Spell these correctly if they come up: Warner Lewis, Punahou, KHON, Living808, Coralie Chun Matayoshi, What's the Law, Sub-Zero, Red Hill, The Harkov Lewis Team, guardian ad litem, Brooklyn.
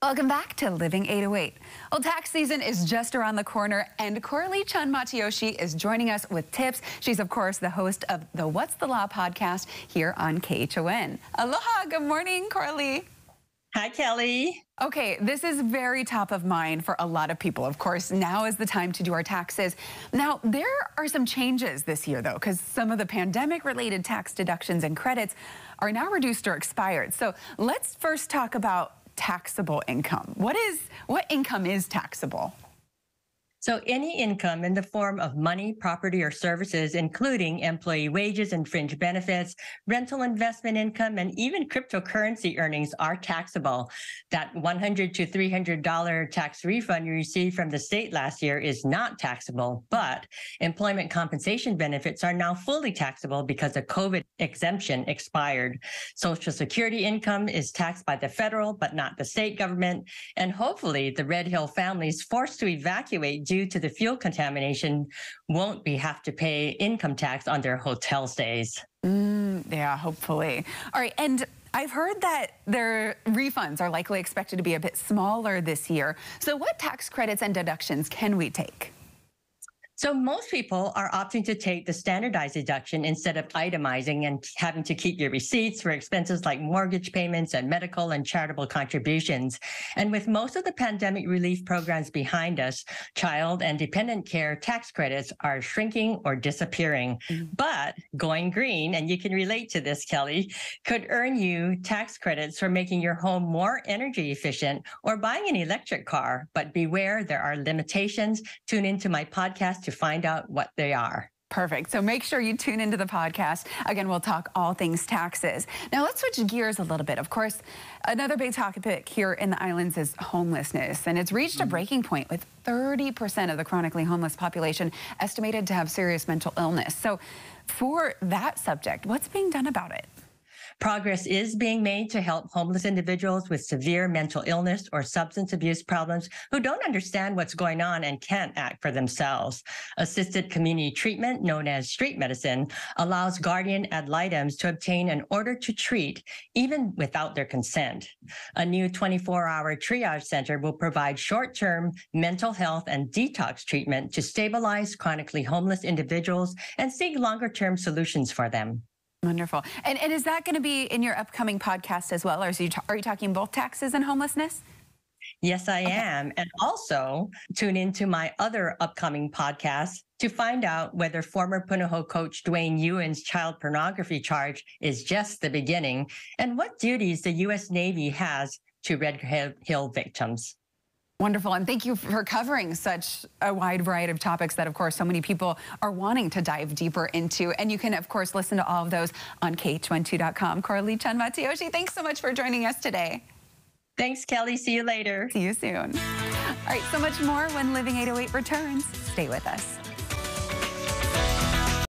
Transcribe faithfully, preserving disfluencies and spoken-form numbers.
Welcome back to Living eight oh eight. Well, tax season is just around the corner, and Coralie Chun Matayoshi is joining us with tips. She's, of course, the host of the What's the Law podcast here on K H O N. Aloha, good morning, Coralie. Hi, Kelly. Okay, this is very top of mind for a lot of people. Of course, now is the time to do our taxes. Now, there are some changes this year, though, because some of the pandemic-related tax deductions and credits are now reduced or expired. So let's first talk about taxable income. What is, what income is taxable? So any income in the form of money, property, or services, including employee wages and fringe benefits, rental investment income, and even cryptocurrency earnings are taxable. That one hundred to three hundred dollar tax refund you received from the state last year is not taxable, but employment compensation benefits are now fully taxable because the COVID exemption expired. Social Security income is taxed by the federal, but not the state government. And hopefully the Red Hill families forced to evacuate due to the fuel contamination won't be have to pay income tax on their hotel stays. Mm, yeah, hopefully. All right, and I've heard that their refunds are likely expected to be a bit smaller this year. So what tax credits and deductions can we take? So most people are opting to take the standardized deduction instead of itemizing and having to keep your receipts for expenses like mortgage payments and medical and charitable contributions. And with most of the pandemic relief programs behind us, child and dependent care tax credits are shrinking or disappearing. Mm-hmm. But going green, and you can relate to this, Kelly, could earn you tax credits for making your home more energy efficient or buying an electric car. But beware, there are limitations. Tune into my podcast to find out what they are. Perfect. So make sure you tune into the podcast. Again, we'll talk all things taxes. Now let's switch gears a little bit. Of course, another big topic here in the islands is homelessness, and it's reached a breaking point with thirty percent of the chronically homeless population estimated to have serious mental illness. So for that subject, what's being done about it? Progress is being made to help homeless individuals with severe mental illness or substance abuse problems who don't understand what's going on and can't act for themselves. Assisted community treatment, known as street medicine, allows guardian ad litem to obtain an order to treat even without their consent. A new twenty-four hour triage center will provide short-term mental health and detox treatment to stabilize chronically homeless individuals and seek longer-term solutions for them. Wonderful. And, and is that going to be in your upcoming podcast as well? Or is you are you talking both taxes and homelessness? Yes, I okay. am. And also tune into my other upcoming podcast to find out whether former Punahou coach Dwayne Ewan's child pornography charge is just the beginning and what duties the U S Navy has to Red Hill victims. Wonderful, and thank you for covering such a wide variety of topics that, of course, so many people are wanting to dive deeper into. And you can, of course, listen to all of those on K H O N two dot com. Coralie Chun Matayoshi, thanks so much for joining us today. Thanks, Kelly. See you later. See you soon. All right, so much more when Living eight oh eight returns. Stay with us.